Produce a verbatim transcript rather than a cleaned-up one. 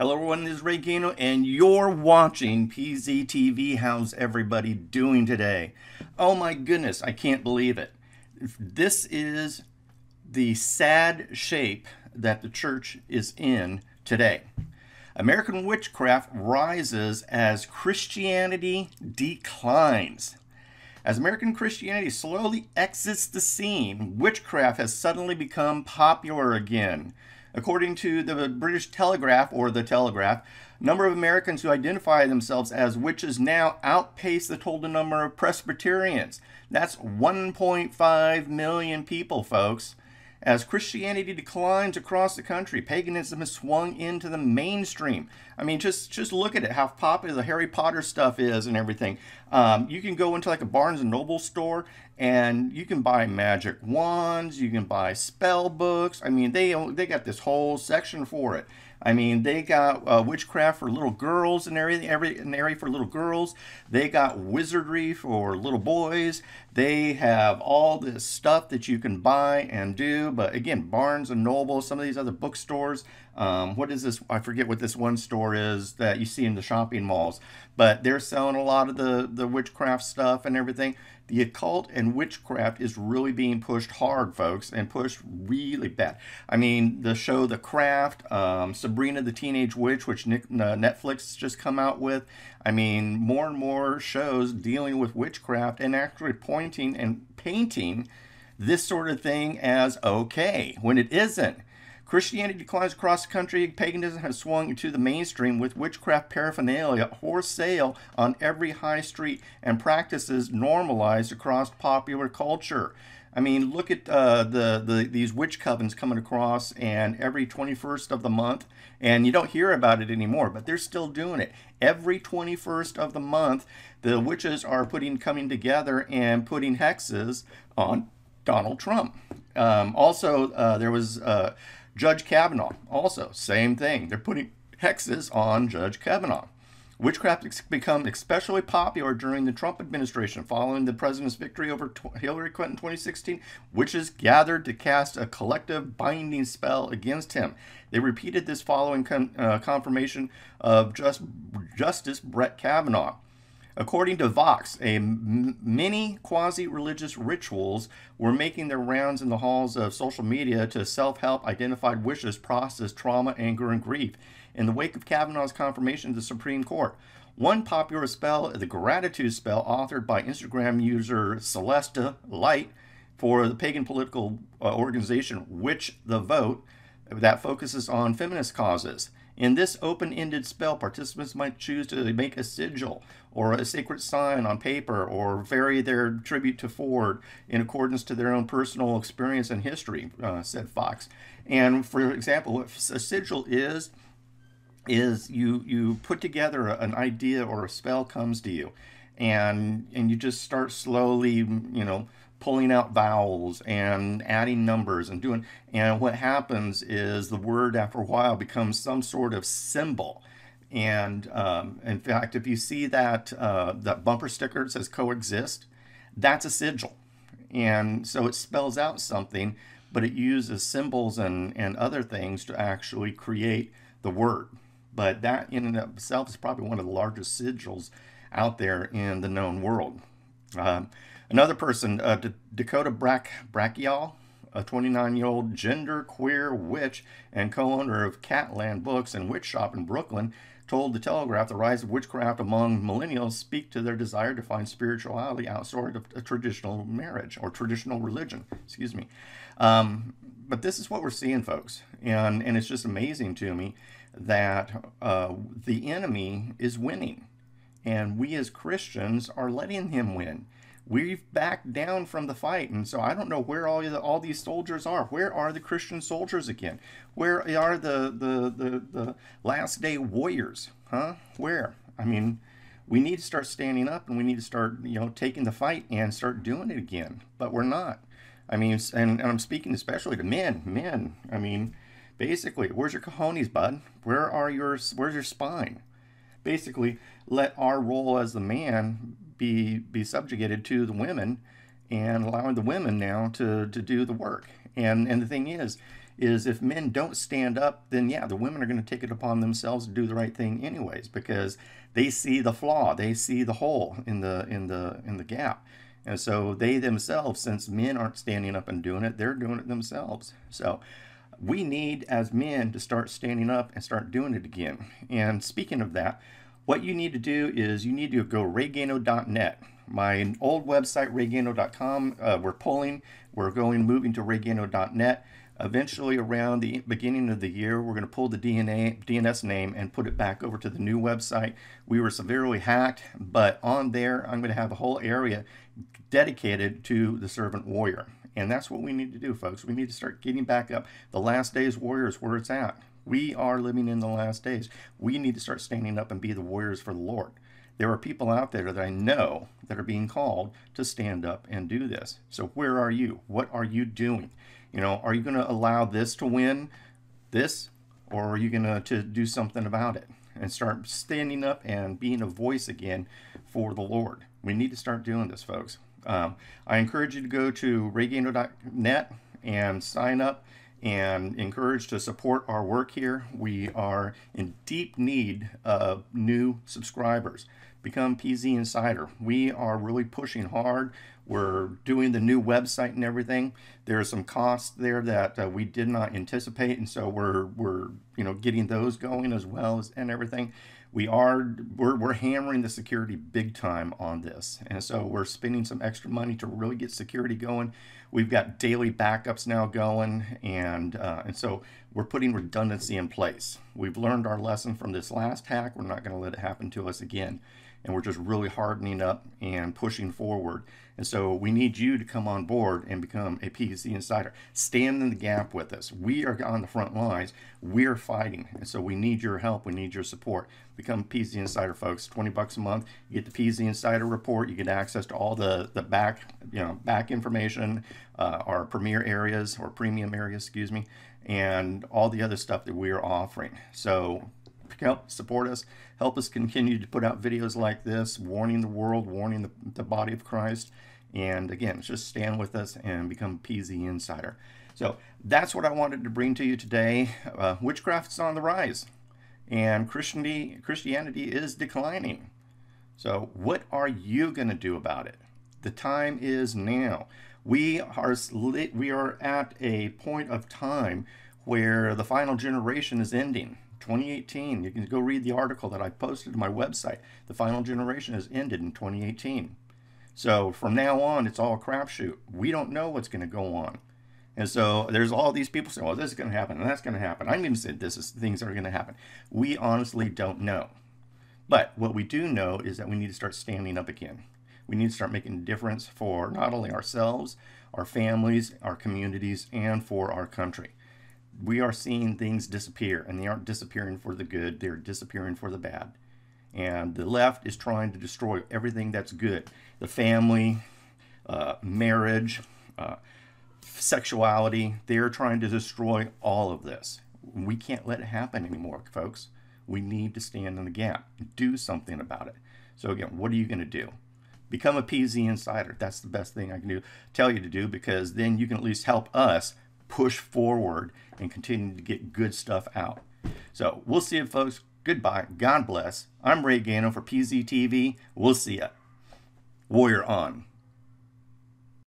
Hello everyone, this is Ray Gano and you're watching P Z T V. How's everybody doing today? Oh my goodness, I can't believe it. This is the sad shape that the church is in today. American witchcraft rises as Christianity declines. As American Christianity slowly exits the scene, witchcraft has suddenly become popular again. According to the British Telegraph, or the Telegraph, number of Americans who identify themselves as witches now outpace the total number of Presbyterians. That's one point five million people, folks. As Christianity declines across the country, paganism has swung into the mainstream. I mean, just, just look at it, how popular the Harry Potter stuff is and everything. Um, you can go into like a Barnes and Noble store and you can buy magic wands, you can buy spell books. I mean, they, they got this whole section for it. I mean, they got uh, witchcraft for little girls and everything, every, an area for little girls. They got wizardry for little boys. They have all this stuff that you can buy and do. But again, Barnes and Noble, some of these other bookstores. Um, what is this? I forget what this one store is that you see in the shopping malls. But they're selling a lot of the, the witchcraft stuff and everything. The occult and witchcraft is really being pushed hard, folks, and pushed really bad. I mean, the show The Craft, um, Sabrina the Teenage Witch, which Netflix just come out with. I mean, more and more shows dealing with witchcraft and actually pointing and painting this sort of thing as okay, when it isn't. Christianity declines across the country. Paganism has swung into the mainstream with witchcraft paraphernalia for sale on every high street and practices normalized across popular culture. I mean, look at uh, the, the these witch covens coming across and every twenty-first of the month, and you don't hear about it anymore, but they're still doing it. Every twenty-first of the month, the witches are putting coming together and putting hexes on Donald Trump. Um, also, uh, there was... Uh, Judge Kavanaugh, also, same thing. They're putting hexes on Judge Kavanaugh. Witchcraft has become especially popular during the Trump administration. Following the president's victory over Hillary Clinton in twenty sixteen, witches gathered to cast a collective binding spell against him. They repeated this following con uh, confirmation of just Justice Brett Kavanaugh. According to Vox, a many quasi-religious rituals were making their rounds in the halls of social media to self-help identified wishes process trauma, anger, and grief. In the wake of Kavanaugh's confirmation to the Supreme Court, one popular spell, the gratitude spell, authored by Instagram user Celesta Light for the pagan political organization Witch the Vote, that focuses on feminist causes. In this open-ended spell, participants might choose to make a sigil or a sacred sign on paper or vary their tribute to Ford in accordance to their own personal experience and history, uh, said Fox. And for example, what a sigil is, is you, you put together an idea or a spell comes to you and, and you just start slowly, you know, pulling out vowels and adding numbers and doing, and what happens is the word after a while becomes some sort of symbol. And um, in fact, if you see that uh, that bumper sticker that says coexist, that's a sigil. And so it spells out something, but it uses symbols and, and other things to actually create the word. But that in and of itself is probably one of the largest sigils out there in the known world. Um, Another person, uh, Dakota Brack Brachial, a twenty-nine-year-old gender-queer witch and co-owner of Catland Books and Witch Shop in Brooklyn, told The Telegraph the rise of witchcraft among millennials speak to their desire to find spirituality outside of a traditional marriage or traditional religion, excuse me. Um, but this is what we're seeing, folks, and, and it's just amazing to me that uh, the enemy is winning, and we as Christians are letting him win. We've backed down from the fight, and so I don't know where all the, all these soldiers are. Where are the Christian soldiers again? Where are the, the, the, the last day warriors, huh? Where? I mean, we need to start standing up, and we need to start, you know, taking the fight and start doing it again, but we're not. I mean, and, and I'm speaking especially to men, men. I mean, basically, where's your cojones, bud? Where are your, where's your spine? Basically, let our role as the man Be, be subjugated to the women and allowing the women now to, to do the work. And, and the thing is, is if men don't stand up, then yeah, the women are going to take it upon themselves to do the right thing anyways, because they see the flaw, they see the hole in the in the in the gap. And so they themselves, since men aren't standing up and doing it, they're doing it themselves. So we need, as men, to start standing up and start doing it again. And speaking of that, what you need to do is you need to go Regano dot net. My old website, Regano dot com, uh, we're pulling. We're going, moving to Regano dot net. Eventually, around the beginning of the year, we're going to pull the D N A, D N S name and put it back over to the new website. We were severely hacked, but on there, I'm going to have a whole area dedicated to the servant warrior. And that's what we need to do, folks. We need to start getting back up. The last days warrior is where it's at. We are living in the last days. We need to start standing up and be the warriors for the Lord. There are people out there that I know that are being called to stand up and do this. So where are you? What are you doing? You know, are you going to allow this to win this, or are you going to, to do something about it and start standing up and being a voice again for the Lord? We need to start doing this, folks. Um, I encourage you to go to Regano dot net and sign up and encouraged to support our work here. We are in deep need of new subscribers. Become P Z Insider. We are really pushing hard. We're doing the new website and everything. There are some costs there that uh, we did not anticipate, and so we're we're you know getting those going as well as and everything. We are we're we're hammering the security big time on this, and so we're spending some extra money to really get security going. We've got daily backups now going, and uh, and so we're putting redundancy in place. We've learned our lesson from this last hack. We're not going to let it happen to us again. And we're just really hardening up and pushing forward. And so we need you to come on board and become a P Z Insider. Stand in the gap with us. We are on the front lines. We are fighting. And so we need your help. We need your support. Become P Z Insider, folks. twenty bucks a month. You get the P Z Insider report. You get access to all the, the back, you know, back information, uh, our premier areas or premium areas, excuse me, and all the other stuff that we are offering. So help support us, help us continue to put out videos like this, warning the world, warning the, the body of Christ. And again, just stand with us and become P Z Insider. So that's what I wanted to bring to you today. Uh, witchcraft's on the rise, and Christianity, Christianity is declining. So what are you going to do about it? The time is now. We are, we are at a point of time where the final generation is ending. twenty eighteen, you can go read the article that I posted to my website. The final generation has ended in twenty eighteen. So from now on, it's all crapshoot. We don't know what's going to go on. And so there's all these people saying, well, this is going to happen, and that's going to happen. I even said this is things that are going to happen. We honestly don't know. But what we do know is that we need to start standing up again. We need to start making a difference for not only ourselves, our families, our communities, and for our country. We are seeing things disappear, and they aren't disappearing for the good, they're disappearing for the bad. And the left is trying to destroy everything that's good. The family, uh, marriage, uh, sexuality, they're trying to destroy all of this. We can't let it happen anymore, folks. We need to stand in the gap, do something about it. So again, what are you going to do? Become a P Z Insider. That's the best thing I can do, tell you to do, because then you can at least help us push forward and continue to get good stuff out. So we'll see you, folks. Goodbye. God bless. I'm Ray Gano for P Z T V. We'll see ya. Warrior on.